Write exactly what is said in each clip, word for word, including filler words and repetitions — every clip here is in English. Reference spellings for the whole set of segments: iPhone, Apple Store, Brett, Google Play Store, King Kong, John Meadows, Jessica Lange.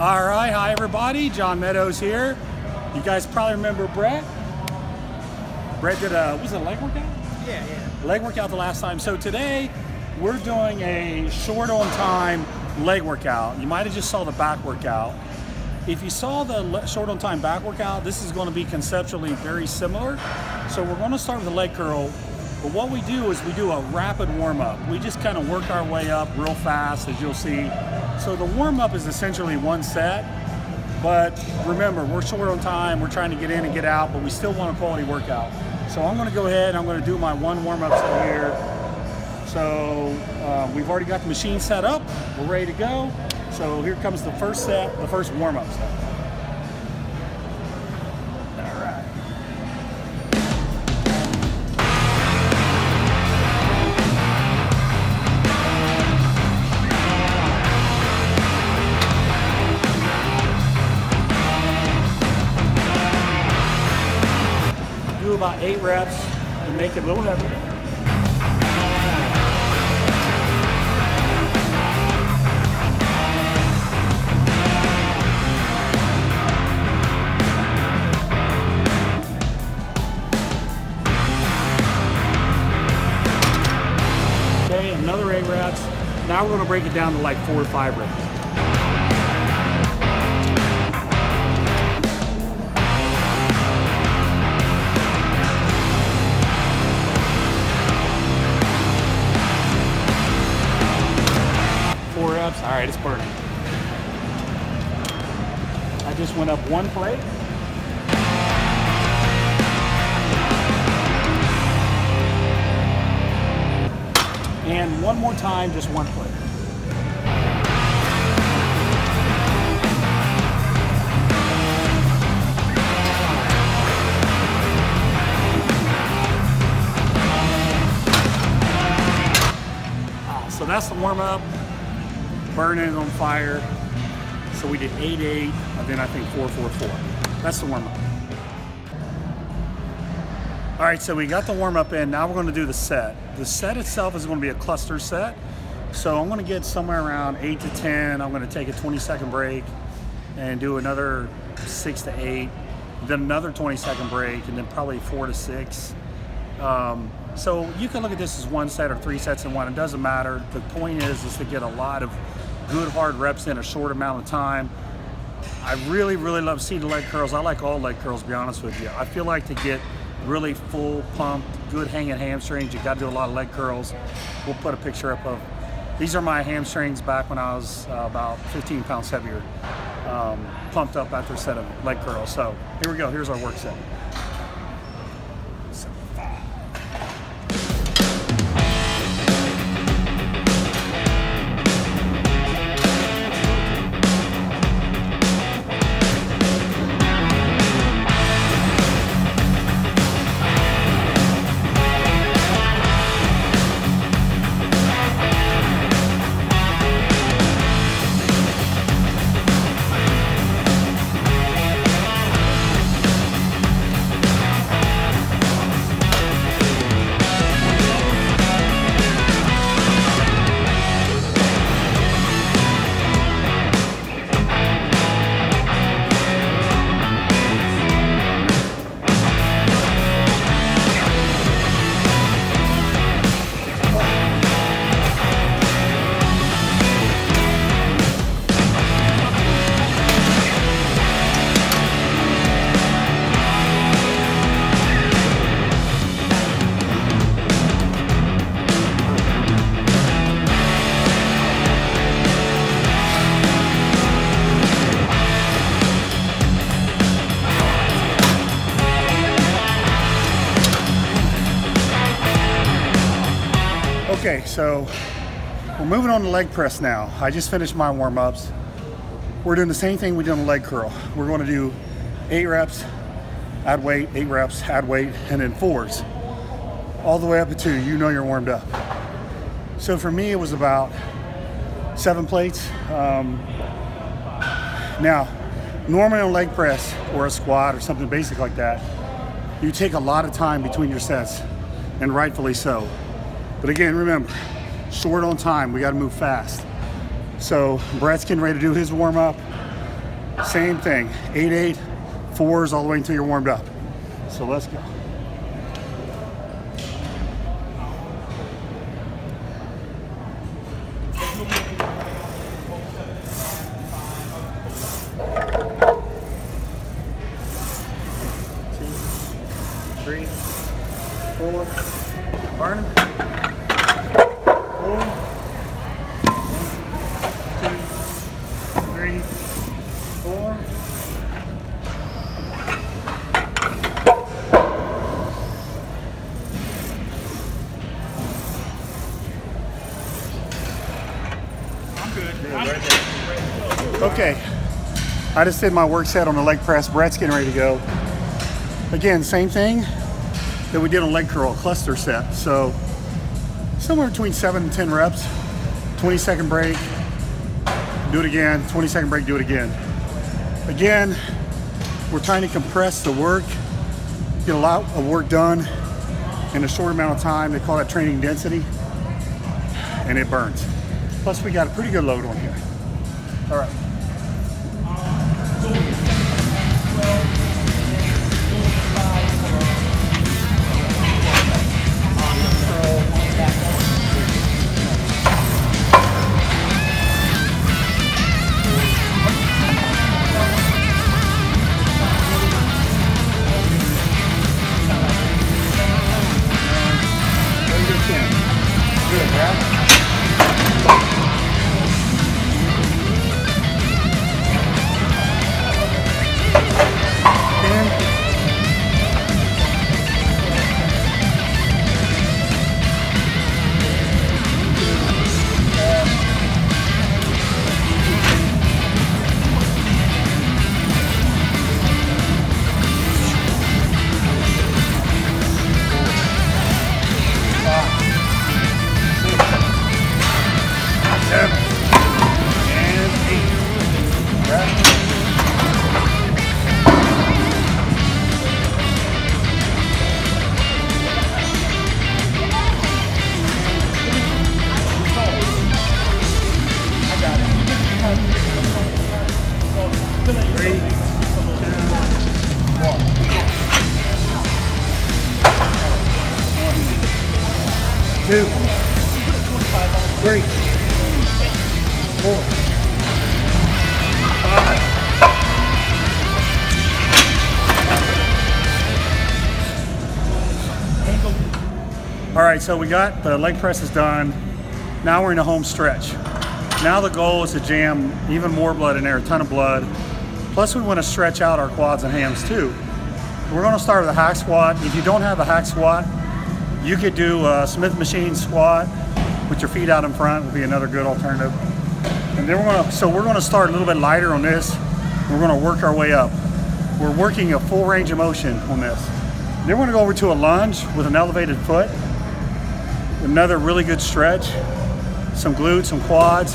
All right, hi everybody, John Meadows here. You guys probably remember Brett. Brett did a, was it a leg workout? Yeah, yeah. Leg workout the last time. So today, we're doing a short on time leg workout. You might have just saw the back workout. If you saw the short on time back workout, this is gonna be conceptually very similar. So we're gonna start with a leg curl, but what we do is we do a rapid warm up. We just kind of work our way up real fast, as you'll see. So the warm-up is essentially one set, but remember, we're short on time, we're trying to get in and get out, but we still want a quality workout. So I'm gonna go ahead and I'm gonna do my one warm-up set here. So uh, we've already got the machine set up, we're ready to go. So here comes the first set, the first warm-up set. All right. About eight reps and make it a little heavier. Okay, another eight reps. Now we're going to break it down to like four or five reps. All right, it's burning. I just went up one plate. And one more time, just one plate. Ah, so that's the warm-up. Burning on fire. So we did eight eight, and then I think four four four. That's the warm-up. All right, so we got the warm-up in. Now we're gonna do the set. The set itself is gonna be a cluster set. So I'm gonna get somewhere around eight to ten. I'm gonna take a twenty second break and do another six to eight, then another twenty second break, and then probably four to six. Um, so you can look at this as one set or three sets in one. It doesn't matter. The point is, is to get a lot of good hard reps in a short amount of time. I really, really love seated leg curls. I like all leg curls, to be honest with you. I feel like to get really full, pumped, good hanging hamstrings, you gotta do a lot of leg curls. We'll put a picture up of, these are my hamstrings back when I was uh, about fifteen pounds heavier, um, pumped up after a set of leg curls. So here we go, here's our work set. Okay, so we're moving on to leg press now. I just finished my warm-ups. We're doing the same thing we did on the leg curl. We're gonna do eight reps, add weight, eight reps, add weight, and then fours. All the way up to two, you know you're warmed up. So for me, it was about seven plates. Um, now, normally on leg press or a squat or something basic like that, you take a lot of time between your sets, and rightfully so. But again, remember, short on time, we gotta move fast. So Brett's getting ready to do his warm up. Same thing, eight, eight, fours all the way until you're warmed up. So let's go. Three, four, burn. Four, one, two, three, four. I'm good. Yeah, right there. Okay, I just did my work set on the leg press. Brett's getting ready to go. Again, same thing that we did on leg curl, cluster set. So somewhere between seven and ten reps, twenty second break, do it again, twenty second break, do it again. Again, we're trying to compress the work, get a lot of work done in a short amount of time. They call that training density, and it burns. Plus we got a pretty good load on here. All right. Two, three, four. All right, so we got the leg press is done. Now we're in a home stretch. Now the goal is to jam even more blood in there, a ton of blood. Plus we want to stretch out our quads and hams too. We're going to start with a hack squat. If you don't have a hack squat, you could do a Smith machine squat with your feet out in front, would be another good alternative. And then we're going to, so we're going to start a little bit lighter on this. We're going to work our way up. We're working a full range of motion on this. Then we're going to go over to a lunge with an elevated foot. Another really good stretch, some glutes, some quads.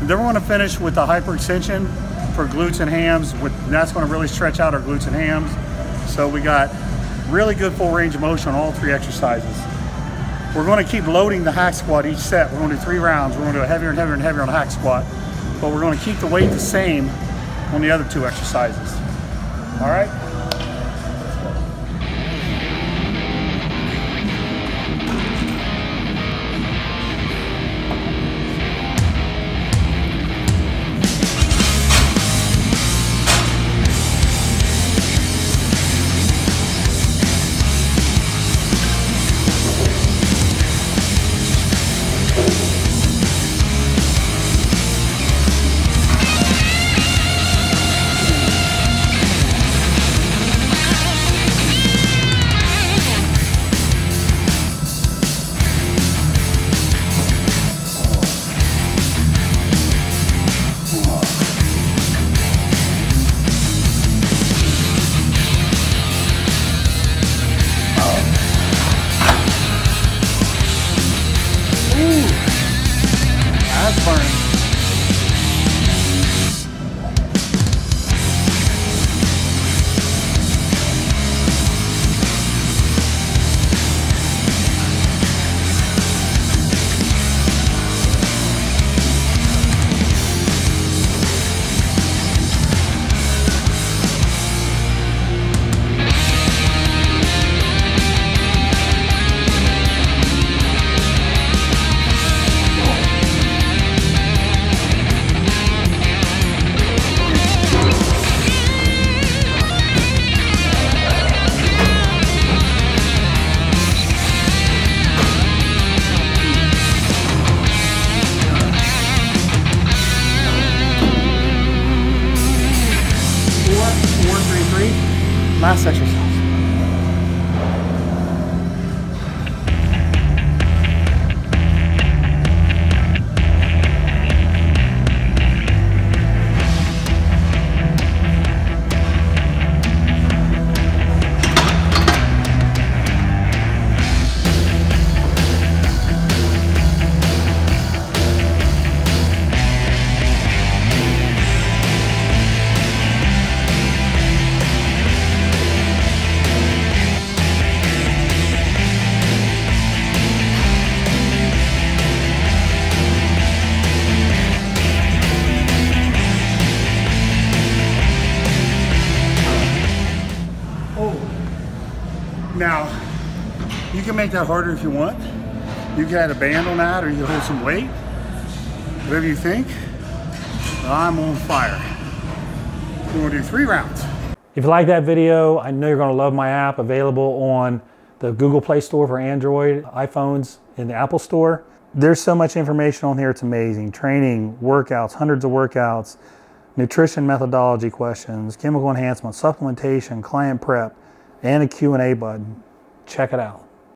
And then we're going to finish with a hyperextension for glutes and hams. With, and that's going to really stretch out our glutes and hams. So we got really good full range of motion on all three exercises. We're going to keep loading the hack squat each set. We're going to do three rounds. We're going to do heavier and heavier and heavier on the hack squat, but we're going to keep the weight the same on the other two exercises. All right? miles such as Now, you can make that harder if you want. You can add a band on that, or you can hold some weight. Whatever you think, I'm on fire. We're gonna do three rounds. If you like that video, I know you're gonna love my app, available on the Google Play Store for Android, iPhones, and the Apple Store. There's so much information on here, it's amazing. Training, workouts, hundreds of workouts, nutrition methodology questions, chemical enhancement, supplementation, client prep, and a Q and A button. Check it out.